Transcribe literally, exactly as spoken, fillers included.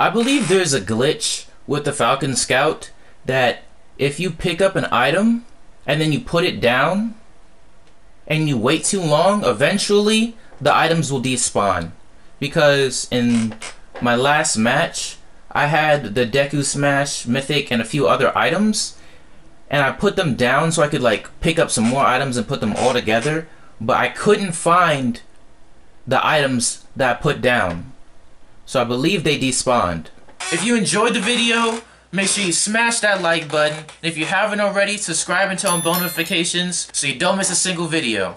I believe there's a glitch with the Falcon Scout that if you pick up an item and then you put it down and you wait too long, eventually the items will despawn. Because in my last match, I had the Deku Smash Mythic and a few other items, and I put them down so I could like pick up some more items and put them all together, but I couldn't find the items that I put down. So I believe they despawned. If you enjoyed the video, make sure you smash that like button. If you haven't already, subscribe and turn on bell notifications so you don't miss a single video.